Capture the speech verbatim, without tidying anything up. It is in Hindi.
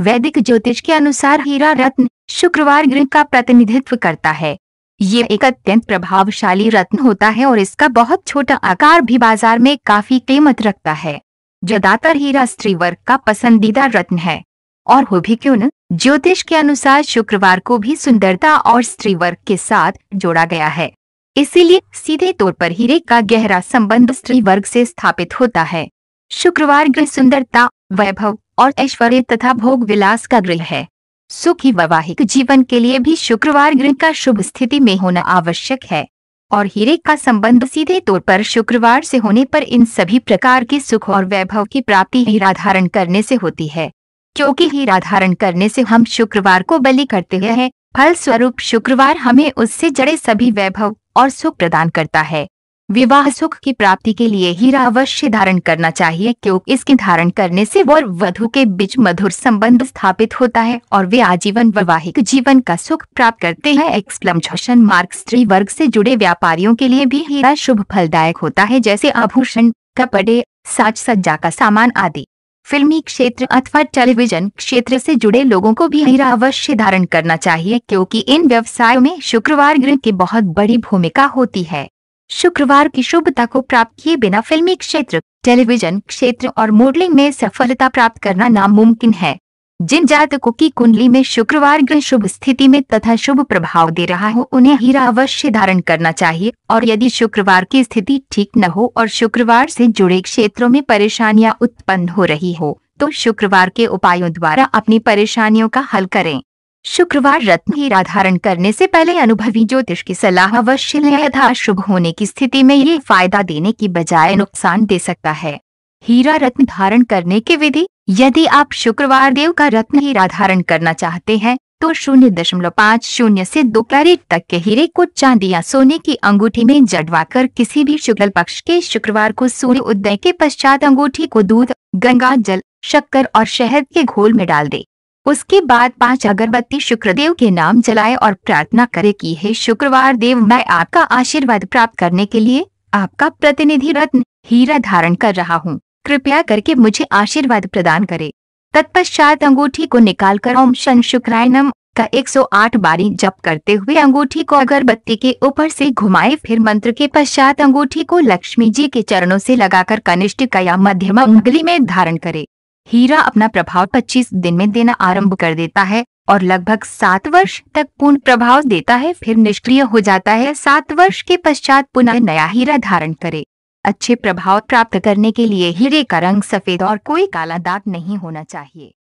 वैदिक ज्योतिष के अनुसार हीरा रत्न शुक्रवार ग्रह का प्रतिनिधित्व करता है। ये एक अत्यंत प्रभावशाली रत्न होता है और इसका बहुत छोटा आकार भी बाजार में काफी कीमत रखता है। ज्यादातर हीरा स्त्री वर्ग का पसंदीदा रत्न है, और हो भी क्यों न, ज्योतिष के अनुसार शुक्रवार को भी सुंदरता और स्त्री वर्ग के साथ जोड़ा गया है, इसीलिए सीधे तौर पर हीरे का गहरा संबंध स्त्री वर्ग से स्थापित होता है। शुक्रवार ग्रह सुंदरता, वैभव और ऐश्वर्य तथा भोग विलास का ग्रह है। सुखी वैवाहिक जीवन के लिए भी शुक्रवार ग्रह का शुभ स्थिति में होना आवश्यक है, और हीरे का संबंध सीधे तौर पर शुक्रवार से होने पर इन सभी प्रकार के सुख और वैभव की प्राप्ति हीरा धारण करने से होती है। क्योंकि हीरा धारण करने से हम शुक्रवार को बलि करते हैं, फलस्वरूप शुक्रवार हमें उससे जड़े सभी वैभव और सुख प्रदान करता है। विवाह सुख की प्राप्ति के लिए हीरा अवश्य धारण करना चाहिए, क्योंकि इसके धारण करने से वर वधु के बीच मधुर संबंध स्थापित होता है और वे आजीवन वैवाहिक जीवन का सुख प्राप्त करते हैं। एक्सक्लेमेशन मार्क स्त्री वर्ग से जुड़े व्यापारियों के लिए भी हीरा शुभ फलदायक होता है, जैसे आभूषण, कपड़े, साज सज्जा का सामान आदि। फिल्मी क्षेत्र अथवा टेलीविजन क्षेत्र से जुड़े लोगों को भी हीरा अवश्य धारण करना चाहिए, क्योंकि इन व्यवसायों में शुक्रवार ग्रह की बहुत बड़ी भूमिका होती है। शुक्रवार की शुभता को प्राप्त किए बिना फिल्मी क्षेत्र, टेलीविजन क्षेत्र और मॉडलिंग में सफलता प्राप्त करना नामुमकिन है। जिन जातकों की कुंडली में शुक्रवार ग्रह शुभ स्थिति में तथा शुभ प्रभाव दे रहा हो, उन्हें हीरा अवश्य धारण करना चाहिए, और यदि शुक्रवार की स्थिति ठीक न हो और शुक्रवार से जुड़े क्षेत्रों में परेशानियां उत्पन्न हो रही हो, तो शुक्रवार के उपायों द्वारा अपनी परेशानियों का हल करें। शुक्रवार रत्न हीरा धारण करने से पहले अनुभवी ज्योतिष की सलाह अवश्य लें, यथा शुभ होने की स्थिति में ये फायदा देने की बजाय नुकसान दे सकता है। हीरा रत्न धारण करने की विधि: यदि आप शुक्रवार देव का रत्न हीरा धारण करना चाहते हैं, तो शून्य दशमलव पाँच शून्य से दो कैरेट तक के हीरे को चांदी या सोने की अंगूठी में जड़वाकर किसी भी शुक्ल पक्ष के शुक्रवार को सूर्य उदय के पश्चात अंगूठी को दूध, गंगा जल, शक्कर और शहद के घोल में डाल दे। उसके बाद पांच अगरबत्ती शुक्रदेव के नाम जलाए और प्रार्थना करे कि हे शुक्रवार देव, मैं आपका आशीर्वाद प्राप्त करने के लिए आपका प्रतिनिधि रत्न हीरा धारण कर रहा हूँ, कृपया करके मुझे आशीर्वाद प्रदान करे। तत्पश्चात अंगूठी को निकालकर ओम शं शुक्राय नमः का एक सौ आठ बारी जप करते हुए अंगूठी को अगरबत्ती के ऊपर से घुमाए। फिर मंत्र के पश्चात अंगूठी को लक्ष्मी जी के चरणों से लगाकर कनिष्ठ या मध्यमा उंगली में धारण करे। हीरा अपना प्रभाव पच्चीस दिन में देना आरंभ कर देता है और लगभग सात वर्ष तक पूर्ण प्रभाव देता है, फिर निष्क्रिय हो जाता है। सात वर्ष के पश्चात पुनः नया हीरा धारण करे। अच्छे प्रभाव प्राप्त करने के लिए हीरे का रंग सफेद और कोई काला दाग नहीं होना चाहिए।